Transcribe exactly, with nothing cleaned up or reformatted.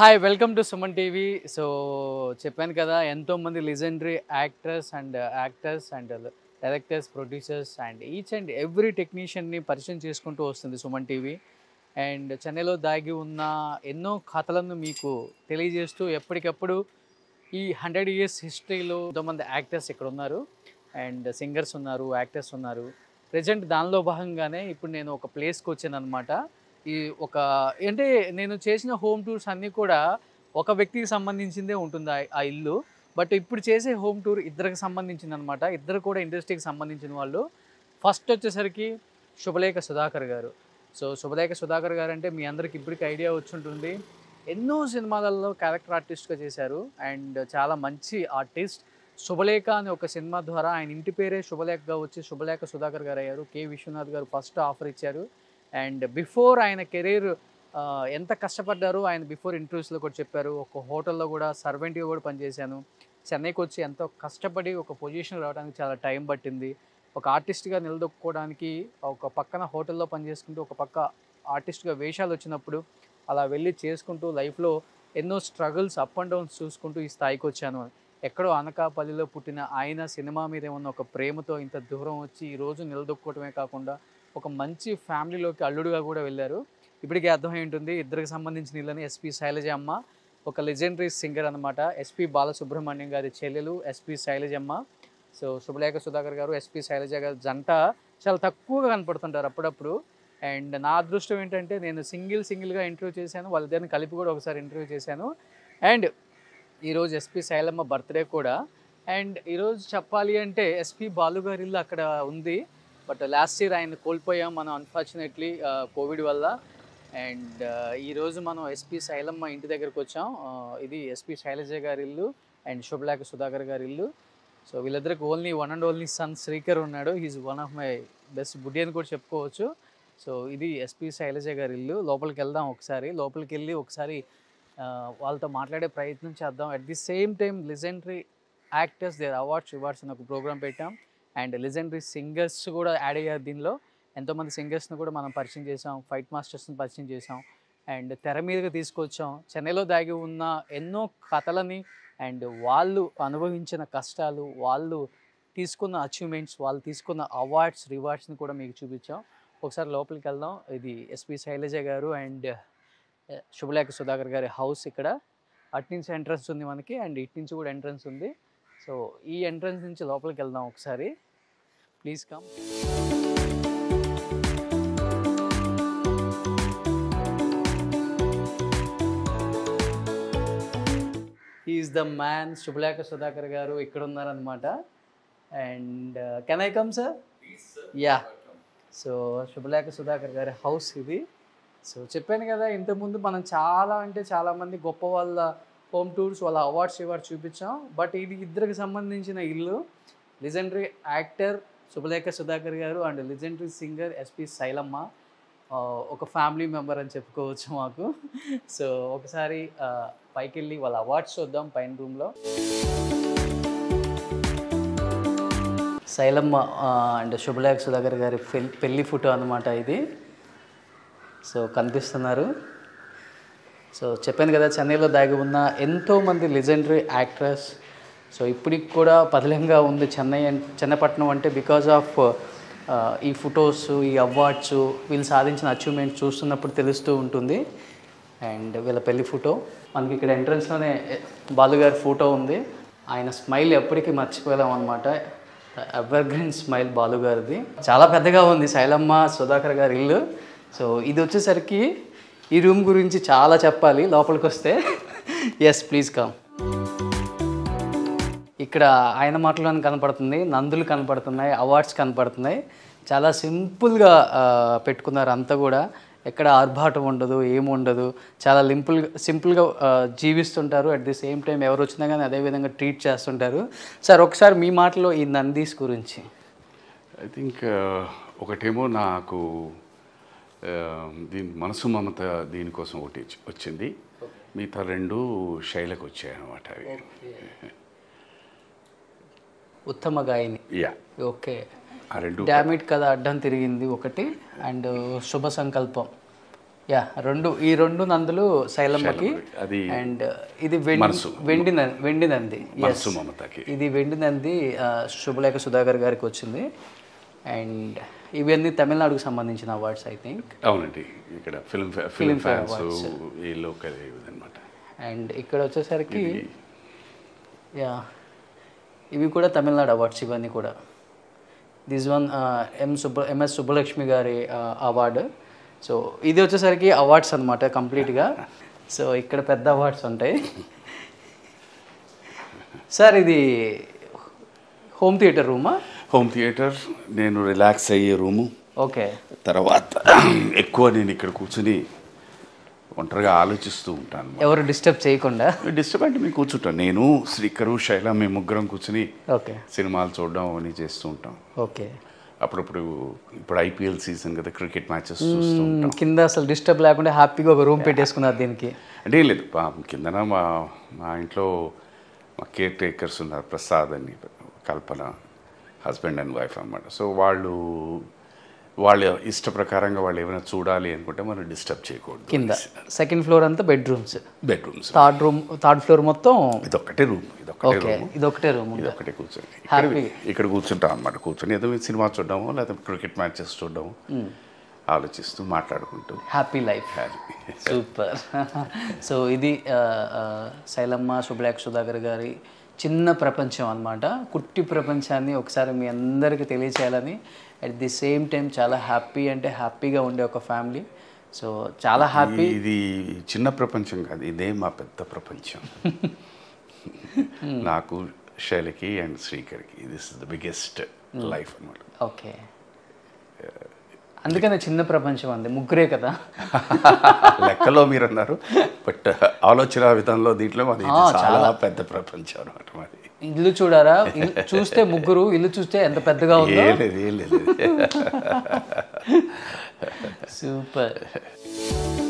Hi, welcome to Suman T V. So, Cheppan Kada, Ento Mandi legendary actors and uh, actors and uh, directors, producers and each and every technician ni parishan cheskuntu ostundi Suman T V. And channel lo daagi unna enno kathalannu meeku teliyajestu eppadikappudu ee one hundred years history lo mandi actors ikkada unnaru and singers unnaru, actors unnaru. Present danlo bhagangane ippudu nenu oka place ku vachanu anamata. ఒక అంటే నేను చేసిన home tours అన్నీ కూడా ఒక వ్యక్తికి సంబంధించిందే ఉంటుంది ఆ ఇల్లు. బట్ ఇప్పుడు చేసే హోమ్ టూర్ ఇద్దరికి సంబంధించింది అనమాట. ఇద్దరు కూడా ఇండస్ట్రీకి సంబంధించిన వాళ్ళు. ఫస్ట్ వచ్చేసరికి శుభలేఖ సుధాకర్ గారు. సో శుభలేఖ సుధాకర్ గారు అంటే మీ అందరికి ఇప్పటికి ఐడియా వచ్చి ఉంటుంది. ఎన్నో సినిమాలలో క్యారెక్టర్ ఆర్టిస్ట్గా చేశారు అండ్ చాలా మంచి ఆర్టిస్ట్. శుభలేఖ అనే ఒక సినిమా ద్వారా ఆయన ఇంటి పేరే శుభలేఖగా వచ్చి శుభలేఖ సుధాకర్ గారు అయ్యారు. కె విశ్వనాథ్ గారు ఫస్ట్ ఆఫర్ ఇచ్చారు. అండ్ బిఫోర్ ఆయన కెరీర్ ఎంత కష్టపడ్డారు ఆయన బిఫోర్ ఇంటర్వ్యూస్లో కూడా చెప్పారు. ఒక హోటల్లో కూడా సర్వెంట్గా కూడా పనిచేశాను. చెన్నైకి వచ్చి ఎంతో కష్టపడి ఒక పొజిషన్ రావడానికి చాలా టైం పట్టింది. ఒక ఆర్టిస్ట్గా నిలదొక్కుకోవడానికి ఒక పక్కన హోటల్లో పనిచేసుకుంటూ ఒక పక్క ఆర్టిస్ట్గా వేషాలు వచ్చినప్పుడు అలా వెళ్ళి చేసుకుంటూ లైఫ్లో ఎన్నో స్ట్రగుల్స్ అప్ అండ్ డౌన్స్ చూసుకుంటూ ఈ స్థాయికి వచ్చాను. ఎక్కడో అనకాపల్లిలో పుట్టిన ఆయన సినిమా మీద ఉన్న ఒక ప్రేమతో ఇంత దూరం వచ్చి ఈరోజు నిలదొక్కోవటమే కాకుండా ఒక మంచి ఫ్యామిలీలోకి అల్లుడుగా కూడా వెళ్ళారు. ఇప్పటికే అర్థమై ఉంటుంది ఇద్దరికి సంబంధించిన ఇళ్ళని. ఎస్పీ శైలజమ్మ ఒక లెజెండరీ సింగర్ అనమాట. ఎస్పీ బాలసుబ్రహ్మణ్యం గారి చెల్లెలు ఎస్పీ శైలజమ్మ. సో శుభలేఖ సుధాకర్ గారు ఎస్పీ శైలజ గారు జంట చాలా తక్కువగా కనపడుతుంటారు అప్పుడప్పుడు. అండ్ నా అదృష్టం ఏంటంటే నేను సింగిల్ సింగిల్గా ఇంటర్వ్యూ చేశాను, వాళ్ళిద్దరిని కలిపి కూడా ఒకసారి ఇంటర్వ్యూ చేశాను. అండ్ ఈరోజు ఎస్పీ శైలమ్మ బర్త్డే కూడా. అండ్ ఈరోజు చెప్పాలి అంటే ఎస్పీ బాలు గారి ఇల్లు అక్కడ ఉంది. బట్ లాస్ట్ ఇయర్ ఆయన కోల్పోయాం మనం అన్ఫార్చునేట్లీ కోవిడ్ వల్ల. అండ్ ఈరోజు మనం ఎస్పీ శైలమ్మ ఇంటి దగ్గరకు వచ్చాం. ఇది ఎస్పీ శైలజ గారి ఇల్లు అండ్ శుభలేఖ సుధాకర్ గారి ఇల్లు. సో వీళ్ళిద్దరికి only one and only son Srikar ఉన్నాడు. He's one of my best buddy అని కూడా చెప్పుకోవచ్చు. సో ఇది ఎస్పీ శైలజ గారి ఇల్లు. లోపలికి వెళ్దాం ఒకసారి. లోపలికి వెళ్ళి ఒకసారి వాళ్ళతో మాట్లాడే ప్రయత్నం చేద్దాం. At the same time legendary actors their awards rewards అని ఒక ప్రోగ్రామ్ పెట్టాం. అండ్ లెజెండరీ సింగర్స్ కూడా యాడ్ అయ్యారు దీనిలో. ఎంతోమంది సింగర్స్ని కూడా మనం పరిచయం చేసాం, ఫైట్ మాస్టర్స్ని పరిచయం చేసాం అండ్ తెర మీదగా తీసుకొచ్చాం. చెన్నైలో దాగి ఉన్న ఎన్నో కథలని అండ్ వాళ్ళు అనుభవించిన కష్టాలు, వాళ్ళు తీసుకున్న అచీవ్మెంట్స్, వాళ్ళు తీసుకున్న అవార్డ్స్ రివార్డ్స్ని కూడా మీకు చూపించాం. ఒకసారి లోపలికి వెళ్దాం. ఇది ఎస్పీ శైలజ గారు అండ్ శుభలేఖ సుధాకర్ గారి హౌస్. ఇక్కడ అటు నుంచి ఎంట్రన్స్ ఉంది మనకి అండ్ ఇటు నుంచి కూడా ఎంట్రన్స్ ఉంది. సో ఈ ఎంట్రన్స్ నుంచి లోపలికి వెళ్దాం ఒకసారి. Please come. He's the man Subhalekha Sudhakar గారు ఇక్కడ ఉన్నారనమాట. And can I come sir? Yeah. So Subhalekha Sudhakar గారి హౌస్ ఇది. సో చెప్పాను కదా ఇంతకుముందు మనం చాలా అంటే చాలామంది గొప్ప వాళ్ళ హోమ్ టూర్స్, వాళ్ళ అవార్డ్స్ ఇవార్డ్స్ చూపించాం. బట్ ఇది ఇద్దరికి సంబంధించిన ఇల్లు. లెజెండరీ యాక్టర్ శుభలేఖ సుధాకర్ గారు and legendary singer SP Shailamma ఒక ఫ్యామిలీ మెంబర్ అని చెప్పుకోవచ్చు మాకు. సో ఒకసారి పైకి వెళ్ళి వాళ్ళ అవార్డ్స్ చూద్దాం పైన రూమ్లో. శైలమ్మ అండ్ శుభలేఖ సుధాకర్ గారి పెళ్లి ఫోటో అన్నమాట ఇది. సో కనిపిస్తున్నారు. సో చెప్పాను కదా చెన్నైలో దాగి ఉన్న ఎంతోమంది లెజెండరీ యాక్టర్స్. సో ఇప్పటికి కూడా పదిలంగా ఉంది చెన్నై చెన్నపట్నం అంటే బికాజ్ ఆఫ్ ఈ ఫొటోస్, ఈ అవార్డ్స్, వీళ్ళు సాధించిన అచీవ్మెంట్ చూస్తున్నప్పుడు తెలుస్తూ ఉంటుంది. అండ్ వీళ్ళ పెళ్లి ఫోటో మనకి ఇక్కడ ఎంట్రన్స్లోనే బాలుగారి ఫోటో ఉంది. ఆయన స్మైల్ ఎప్పటికీ మర్చిపోలేం అనమాట. ఎవర్గ్రీన్ స్మైల్ బాలుగారిది. చాలా పెద్దగా ఉంది శైలమ్మ సుధాకర్ గారి ఇల్లు. సో ఇది వచ్చేసరికి ఈ రూమ్ గురించి చాలా చెప్పాలి లోపలికి వస్తే. Yes please come. ఇక్కడ ఆయన మాటలోనే కనపడుతుంది, నందులు కనపడుతున్నాయి, అవార్డ్స్ కనపడుతున్నాయి. చాలా సింపుల్గా పెట్టుకున్నారు అంతా కూడా. ఎక్కడ ఆర్భాటం ఉండదు, ఏముండదు. చాలా లింపుల్ సింపుల్గా జీవిస్తుంటారు. అట్ ది సేమ్ టైం ఎవరు వచ్చినా కానీ అదేవిధంగా ట్రీట్ చేస్తుంటారు. సార్ ఒకసారి మీ మాటలో ఈ నందీస్ గురించి. ఐ థింక్ ఒకటేమో నాకు దీని మనసు మమత దీనికోసం ఒకటి వచ్చింది, మిగతా రెండు శైలకు వచ్చాయి అన్నమాట. అవి ఉత్తమ గాయని. Yeah okay. డామిట్ కథ అడ్డం తిరిగింది ఒకటి అండ్ శుభ సంకల్పం యా రెండు ఈ రెండు నందులు శైలమ్మకి అండ్ ఇది వెండి వెండి నంది ఇది వెండి నంది శుభలేఖ సుధాకర్ గారికి వచ్చింది. అండ్ ఇవన్నీ తమిళనాడుకు సంబంధించిన అవార్డ్స్ ఐ థింక్. అవునండి, ఇక్కడ ఫిల్మ్ ఫిల్మ్ ఫేర్ అవార్డ్స్ ఈ లోకల్ అన్నమాట. అండ్ ఇక్కడ వచ్చేసరికి యా ఇవి కూడా తమిళనాడు అవార్డ్స్ ఇవన్నీ కూడా. This one M Subba MS Subbulakshmi గారి అవార్డు. సో ఇది వచ్చేసరికి అవార్డ్స్ అనమాట కంప్లీట్గా. సో ఇక్కడ పెద్ద అవార్డ్స్ ఉంటాయి సార్. ఇది హోమ్ థియేటర్ రూమా? హోమ్ థియేటర్, నేను రిలాక్స్ అయ్యే రూము. ఓకే. తర్వాత ఎక్కువ నేను ఇక్కడ కూర్చుని ఒంటరిగా ఆలోచిస్తూ ఉంటాను, ఎవరు డిస్టర్బ్ చేయకుండా. డిస్టర్బ్ అంటే మేము కూర్చుంటాను, నేను శ్రీకరు శైల మేము ముగ్గురం కూర్చుని ఓకే సినిమాలు చూడడం అవన్నీ చేస్తూ ఉంటాం. ఓకే. అప్పుడప్పుడు ఇప్పుడు ఐపీఎల్ సీజన్ కదా, క్రికెట్ మ్యాచెస్ చూస్తూ ఉంటాం. కింద అసలు డిస్టర్బ్ లేకుండా హ్యాపీగా ఒక రూమ్ పెట్టేసుకున్నారు దీనికి. అంటే ఏం లేదు, కిందన మా మా ఇంట్లో మా కేర్ టేకర్స్ ఉన్నారు, ప్రసాద్ అని, కల్పన, హస్బెండ్ అండ్ వైఫ్ అన్నమాట. సో వాళ్ళు వాళ్ళ ఇష్ట ప్రకారంగా వాళ్ళు ఏమైనా చూడాలి అనుకుంటే మనం డిస్టర్బ్ చేయకూడదు. కింద సెకండ్ ఫ్లోర్ అంతా bedrooms, bedrooms third room third floor మొత్తం ఇదొక్కటే రూమ్, ఇదొక్కటే రూమ్, ఇదొక్కటే రూమ్, ఇదొక్కటే కూర్చొని ఇక్కడ కూర్చుంటాం అన్నమాట. కూర్చొని ఏదో సినిమా చూడడము లేకపోతే క్రికెట్ మ్యాచెస్ చూడడము, ఆలోచిస్తూ మాట్లాడుకుంటూ హ్యాపీ లైఫ్. సూపర్. సో ఇది శైలమ్మ శుభలేఖ సుధాకర్ గారి చిన్న ప్రపంచం అన్నమాట. కుట్టి ప్రపంచాన్ని ఒకసారి మీ అందరికీ తెలియచేయాలని, అట్ ది సేమ్ టైం చాలా హ్యాపీ అంటే హ్యాపీగా ఉండే ఒక ఫ్యామిలీ. సో చాలా హ్యాపీ. ఇది చిన్న ప్రపంచం కాదు, ఇదే మా పెద్ద ప్రపంచం. నాకు శైలకి అండ్ శ్రీకర్కి this is the biggest life అన్నమాట. ఓకే, అందుకనే చిన్న ప్రపంచం అంది. ముగ్గురే కదా లెక్కలో మీరు అన్నారు, బట్ ఆలోచన విధానంలో దీంట్లో చాలా పెద్ద ప్రపంచం అన్నమాట మాది. ఇల్లు చూడారా, చూస్తే ముగ్గురు ఇల్లు చూస్తే ఎంత పెద్దగా ఉందో. సూపర్.